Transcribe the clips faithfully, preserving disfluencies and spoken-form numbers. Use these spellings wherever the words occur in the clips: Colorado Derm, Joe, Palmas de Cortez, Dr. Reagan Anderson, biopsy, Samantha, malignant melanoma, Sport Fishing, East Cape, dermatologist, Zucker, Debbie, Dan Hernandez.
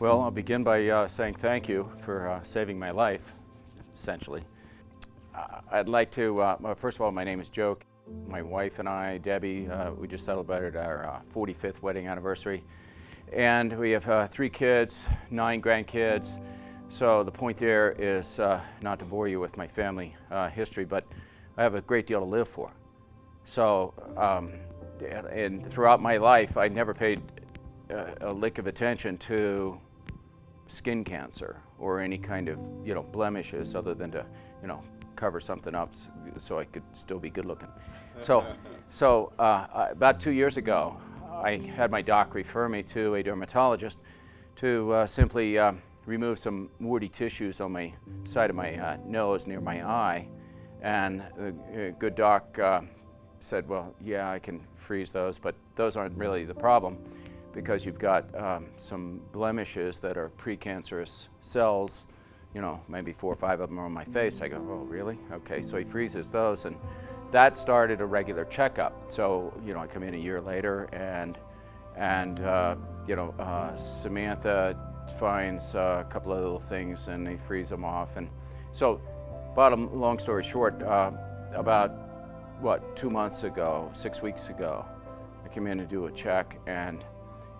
Well, I'll begin by uh, saying thank you for uh, saving my life, essentially. Uh, I'd like to, uh, first of all, my name is Joe. My wife and I, Debbie, uh, we just celebrated our uh, forty-fifth wedding anniversary. And we have uh, three kids, nine grandkids. So the point there is uh, not to bore you with my family uh, history, but I have a great deal to live for. So, um, and throughout my life, I never paid a, a lick of attention to skin cancer or any kind of, you know, blemishes other than to, you know, cover something up so I could still be good looking. So, so uh, about two years ago, I had my doc refer me to a dermatologist to uh, simply uh, remove some warty tissues on my side of my uh, nose near my eye. And the good doc uh, said, well, yeah, I can freeze those, but those aren't really the problem because you've got um, some blemishes that are precancerous cells, you know, maybe four or five of them are on my face. I go, oh, really? Okay, so he freezes those, and that started a regular checkup. So, you know, I come in a year later, and, and uh, you know, uh, Samantha finds uh, a couple of little things, and they freeze them off. And so, bottom, long story short, uh, about, what, two months ago, six weeks ago, I came in to do a check, and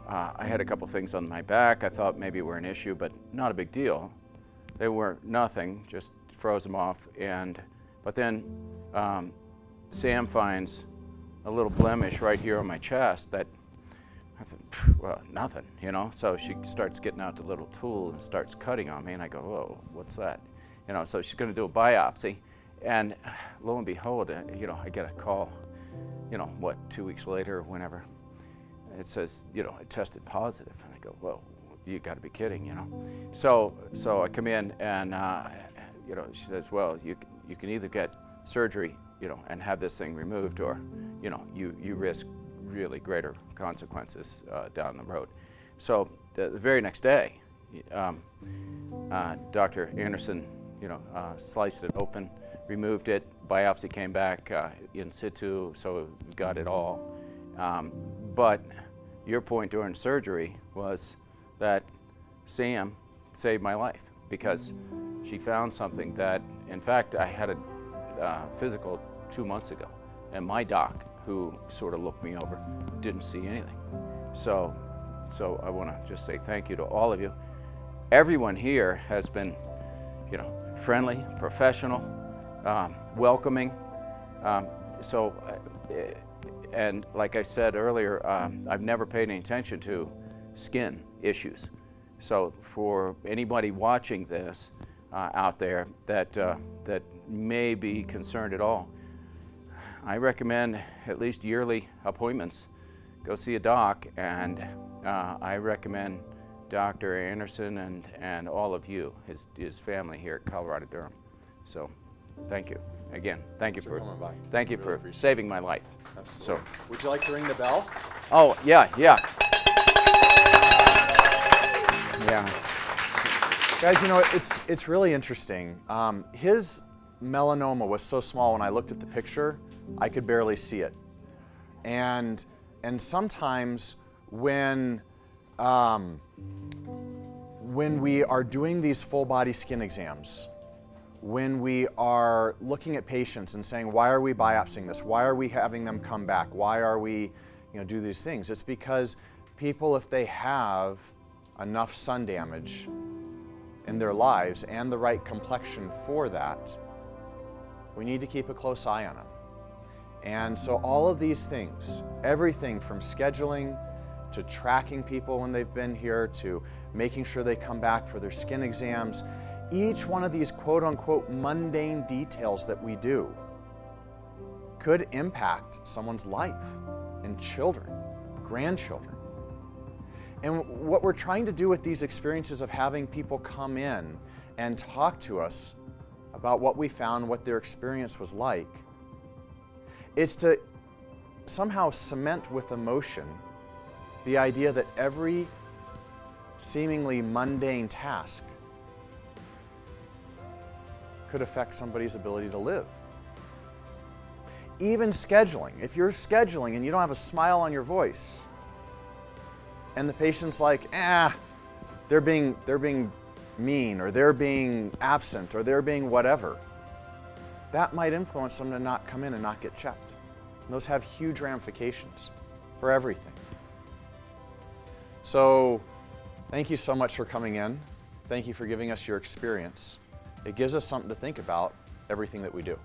Uh, I had a couple things on my back. I thought maybe were an issue, but not a big deal. They were nothing, just froze them off. And, but then um, Sam finds a little blemish right here on my chest that I thought, well, nothing, you know? So she starts getting out the little tool and starts cutting on me, and I go, whoa, what's that? You know, so she's gonna do a biopsy. And lo and behold, you know, I get a call, you know, what, two weeks later or whenever. It says, you know, I tested positive, and I go, well, you got to be kidding, you know. So, so I come in, and uh, you know, she says, well, you you can either get surgery, you know, and have this thing removed, or, you know, you you risk really greater consequences uh, down the road. So the, the very next day, um, uh, Doctor Anderson, you know, uh, sliced it open, removed it. Biopsy came back uh, in situ, so got it all. Um, but your point during surgery was that Sam saved my life because she found something that, in fact, I had a uh, physical two months ago, and my doc, who sort of looked me over, didn't see anything. So, so I want to just say thank you to all of you. Everyone here has been, you know, friendly, professional, um, welcoming. Um, so. Uh, And like I said earlier, um, I've never paid any attention to skin issues. So for anybody watching this uh, out there that, uh, that may be concerned at all, I recommend at least yearly appointments. Go see a doc, and uh, I recommend Doctor Anderson and, and all of you, his, his family here at Colorado Derm. So thank you. Again, thank you for coming by. Thank you for saving my life. Absolutely. So, would you like to ring the bell? Oh yeah, yeah, yeah. Guys, you know it's it's really interesting. Um, his melanoma was so small when I looked at the picture, I could barely see it. And and sometimes when um, when we are doing these full body skin exams, when we are looking at patients and saying, why are we biopsying this? Why are we having them come back? Why are we, you know, do these things? It's because people, if they have enough sun damage in their lives and the right complexion for that, we need to keep a close eye on them. And so all of these things, everything from scheduling to tracking people when they've been here to making sure they come back for their skin exams, each one of these quote-unquote mundane details that we do could impact someone's life and children, grandchildren. And what we're trying to do with these experiences of having people come in and talk to us about what we found, what their experience was like, is to somehow cement with emotion the idea that every seemingly mundane task could affect somebody's ability to live. Even scheduling. If you're scheduling and you don't have a smile on your voice, and the patient's like, ah, they're being they're being mean, or they're being absent, or they're being whatever, that might influence them to not come in and not get checked. And those have huge ramifications for everything. So thank you so much for coming in. Thank you for giving us your experience. It gives us something to think about everything that we do.